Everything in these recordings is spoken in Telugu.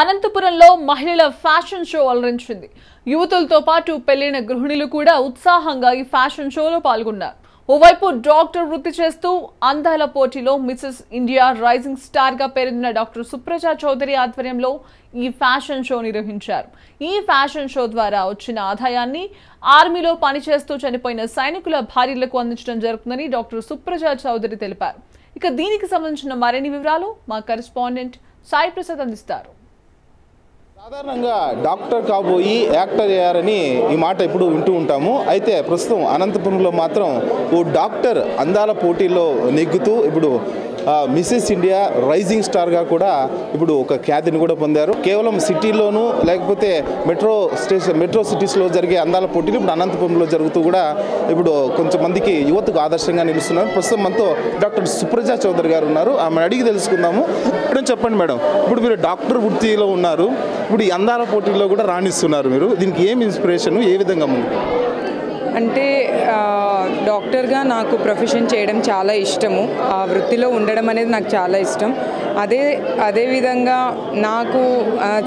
అనంతపురంలో మహిళల ఫ్యాషన్ షో అలరించింది. యువతులతో పాటు పెళ్ళైన గృహిణులు కూడా ఉత్సాహంగా ఈ ఫ్యాషన్ షోలో పాల్గొన్నారు. ఓవైపు డాక్టర్ వృత్తి చేస్తూ అందాల పోటీలో మిసెస్ ఇండియా రైజింగ్ స్టార్ గా పేరొందిన డాక్టర్ సుప్రజ చౌదరి ఆధ్వర్యంలో ఈ ఫ్యాషన్ షో నిర్వహించారు. ఈ ఫ్యాషన్ షో ద్వారా వచ్చిన ఆదాయాన్ని ఆర్మీలో పని చేస్తూ చనిపోయిన సైనికుల భార్యలకు అందించడం జరుగుతుందని డాక్టర్ సుప్రజ చౌదరి తెలిపారు. ఇక దీనికి సంబంధించిన మరిన్ని వివరాలు మా కరెస్పాండెంట్ సాయి ప్రసాద్ అందిస్తారు. సాధారణంగా డాక్టర్ కాబోయి యాక్టర్ అయ్యారని ఈ మాట ఇప్పుడు వింటూ ఉంటాము. అయితే ప్రస్తుతం అనంతపురంలో మాత్రం ఓ డాక్టర్ అందాల పోటీల్లో నెగ్గుతూ ఇప్పుడు మిసెస్ ఇండియా రైజింగ్ స్టార్గా కూడా ఇప్పుడు ఒక ఖ్యాతిని కూడా పొందారు. కేవలం సిటీలోనూ లేకపోతే మెట్రో సిటీస్లో జరిగే అందాల పోటీలు ఇప్పుడు అనంతపురంలో జరుగుతూ కూడా ఇప్పుడు కొంతమందికి యువతకు ఆదర్శంగా నిలుస్తున్నారు. ప్రస్తుతం మనతో డాక్టర్ సుప్రజ చౌదరి గారు ఉన్నారు. ఆమె అడిగి తెలుసుకుందాము. ఇప్పుడు చెప్పండి మేడం, ఇప్పుడు మీరు డాక్టర్ వృత్తిలో ఉన్నారు, ఇప్పుడు ఈ అందాల పోటీల్లో కూడా రాణిస్తున్నారు. మీరు దీనికి ఏం ఇన్స్పిరేషన్, ఏ విధంగా ఉంది? అంటే డాక్టర్గా నాకు ప్రొఫెషన్ చేయడం చాలా ఇష్టము. ఆ వృత్తిలో ఉండడం అనేది నాకు చాలా ఇష్టం. అదేవిధంగా నాకు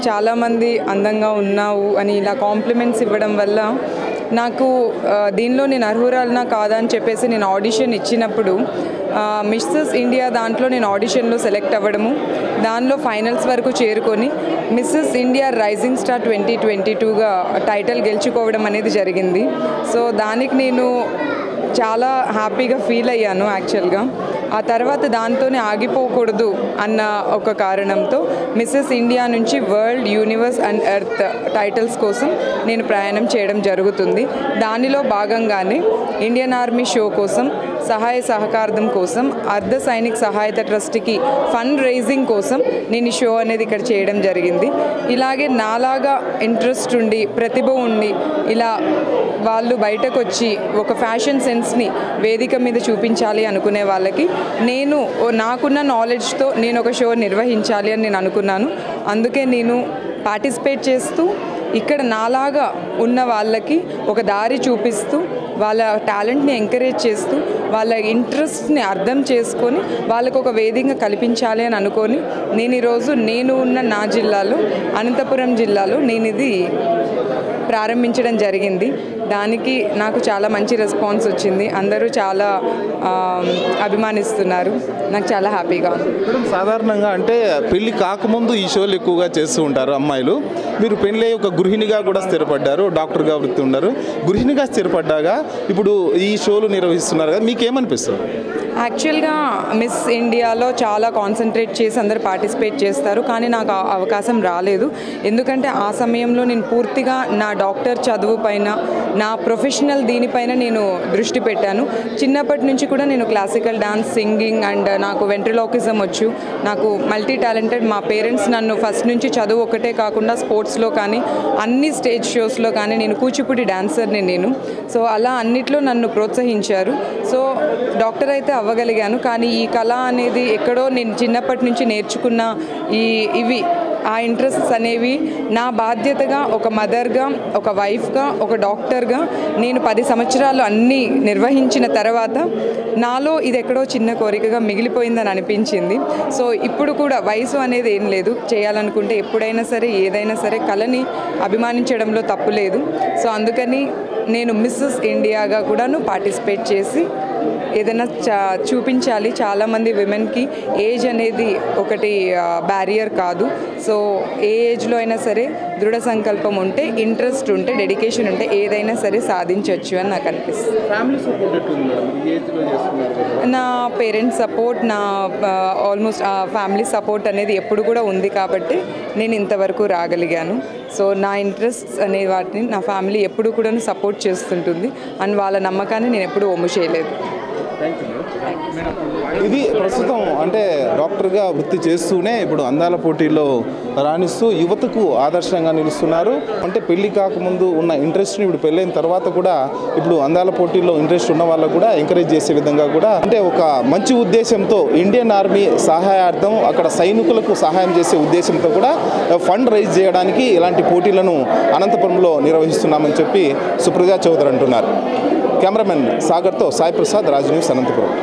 చాలామంది అందంగా ఉన్నావు అని ఇలా కాంప్లిమెంట్స్ ఇవ్వడం వల్ల నాకు దీనిలో నేను అర్హురాలనా కాదా అని చెప్పేసి నేను ఆడిషన్ ఇచ్చినప్పుడు మిస్సెస్ ఇండియా దాంట్లో నేను ఆడిషన్లో సెలెక్ట్ అవ్వడము, దానిలో ఫైనల్స్ వరకు చేరుకొని మిస్సెస్ ఇండియా రైజింగ్ స్టార్ 2022గా టైటిల్ గెలుచుకోవడం అనేది జరిగింది. సో దానికి నేను చాలా హ్యాపీగా ఫీల్ అయ్యాను. యాక్చువల్గా ఆ తర్వాత దాంతోనే ఆగిపోకూడదు అన్న ఒక కారణంతో మిస్సెస్ ఇండియా నుంచి world, universe and earth titles కోసం నేను ప్రయాణం చేయడం జరుగుతుంది. దానిలో భాగంగానే ఇండియన్ ఆర్మీ షో కోసం, సహాయ సహకారం కోసం, అర్ధ సైనిక సహాయత ట్రస్ట్కి ఫండ్ రైజింగ్ కోసం నేను ఈ షో అనేది ఇక్కడ చేయడం జరిగింది. ఇలాగే నాలాగా ఇంట్రెస్ట్ ఉండి, ప్రతిభ ఉండి ఇలా వాళ్ళు బయటకు వచ్చి ఒక ఫ్యాషన్ సెన్స్ని వేదిక మీద చూపించాలి అనుకునే వాళ్ళకి నేను నాకున్న నాలెడ్జ్తో నేను ఒక షో నిర్వహించాలి అని నేను అనుకున్నాను. అందుకే నేను పార్టిసిపేట్ చేస్తూ ఇక్కడ నాలాగా ఉన్న వాళ్ళకి ఒక దారి చూపిస్తూ, వాళ్ళ టాలెంట్ని ఎంకరేజ్ చేస్తూ, వాళ్ళ ఇంట్రెస్ట్ని అర్థం చేసుకొని వాళ్ళకు ఒక వేదికగా కల్పించాలి అని అనుకొని నేను ఈరోజు నేను ఉన్న నా జిల్లాలో, అనంతపురం జిల్లాలో నేను ఇది ప్రారంభించడం జరిగింది. దానికి నాకు చాలా మంచి రెస్పాన్స్ వచ్చింది. అందరూ చాలా అభిమానిస్తున్నారు. నాకు చాలా హ్యాపీగా ఉంది. సాధారణంగా అంటే పెళ్లి కాకముందు ఈ షోలు ఎక్కువగా చేస్తూ ఉంటారు అమ్మాయిలు. మీరు పెళ్ళి ఒక గృహిణిగా కూడా స్థిరపడ్డారు, డాక్టర్గా వృత్తి ఉన్నారు, గృహిణిగా స్థిరపడ్డాగా ఇప్పుడు ఈ షోలు నిర్వహిస్తున్నారు కదా, మీకేమనిపిస్తుంది? యాక్చువల్గా మిస్ ఇండియాలో చాలా కాన్సన్ట్రేట్ చేసి అందరు పార్టిసిపేట్ చేస్తారు, కానీ నాకు అవకాశం రాలేదు. ఎందుకంటే ఆ సమయంలో నేను పూర్తిగా నా డాక్టర్ చదువు పైన, నా ప్రొఫెషనల్ దీనిపైన నేను దృష్టి పెట్టాను. చిన్నప్పటి నుంచి కూడా నేను క్లాసికల్ డాన్స్, సింగింగ్ అండ్ నాకు వెంట్రిలోకిజం వచ్చు. నాకు మల్టీ టాలెంటెడ్. మా పేరెంట్స్ నన్ను ఫస్ట్ నుంచి చదువు ఒకటే కాకుండా స్పోర్ట్స్లో కానీ, అన్ని స్టేజ్ షోస్లో కానీ నేను కూచిపూడి డాన్సర్ని నేను. సో అలా అన్నిట్లో నన్ను ప్రోత్సహించారు. సో డాక్టర్ అయితే అవ్వగలిగాను, కానీ ఈ కళ అనేది ఎక్కడో నేను చిన్నప్పటి నుంచి నేర్చుకున్న ఇవి ఆ ఇంట్రెస్ట్స్ అనేవి నా బాధ్యతగా ఒక మదర్గా, ఒక వైఫ్గా, ఒక డాక్టర్గా నేను 10 సంవత్సరాలు అన్నీ నిర్వహించిన తర్వాత నాలో ఇది ఎక్కడో చిన్న కోరికగా మిగిలిపోయిందని అనిపించింది. సో ఇప్పుడు కూడా వయసు అనేది ఏం లేదు. చేయాలనుకుంటే ఎప్పుడైనా సరే ఏదైనా సరే కళని అభిమానించడంలో తప్పు లేదు. సో అందుకని నేను మిస్సెస్ ఇండియాగా కూడాను పార్టిసిపేట్ చేసి ఏదైనా చూపించాలి. చాలామంది విమెన్కి ఏజ్ అనేది ఒకటి బ్యారియర్ కాదు. సో ఏ ఏజ్లో అయినా సరే దృఢ సంకల్పం ఉంటే, ఇంట్రెస్ట్ ఉంటే, డెడికేషన్ ఉంటే ఏదైనా సరే సాధించవచ్చు అని నాకు అనిపిస్తుంది. నా పేరెంట్స్ సపోర్ట్, నా ఆల్మోస్ట్ ఫ్యామిలీ సపోర్ట్ అనేది ఎప్పుడు కూడా ఉంది కాబట్టి నేను ఇంతవరకు రాగలిగాను. సో నా ఇంట్రెస్ట్స్ అనే వాటిని నా ఫ్యామిలీ ఎప్పుడు కూడా సపోర్ట్ చేస్తుంటుంది అండ్ వాళ్ళ నమ్మకాన్ని నేను ఎప్పుడూ ఒమ్ము చేయలేదు. ఇది ప్రస్తుతం అంటే డాక్టర్గా వృత్తి చేస్తూనే ఇప్పుడు అందాల పోటీల్లో రాణిస్తూ యువతకు ఆదర్శంగా నిలుస్తున్నారు. అంటే పెళ్లి కాకముందు ఉన్న ఇంట్రెస్ట్ని ఇప్పుడు పెళ్ళైన తర్వాత కూడా ఇప్పుడు అందాల పోటీల్లో ఇంట్రెస్ట్ ఉన్న వాళ్ళకు కూడా ఎంకరేజ్ చేసే విధంగా కూడా అంటే ఒక మంచి ఉద్దేశంతో ఇండియన్ ఆర్మీ సహాయార్థం, అక్కడ సైనికులకు సహాయం చేసే ఉద్దేశంతో కూడా ఫండ్ రైజ్ చేయడానికి ఇలాంటి పోటీలను అనంతపురంలో నిర్వహిస్తున్నామని చెప్పి సుప్రజ చౌదరి అంటున్నారు. कैमरामैन सागर तो साई प्रसाद, राज न्यूज़ अनंतपुर।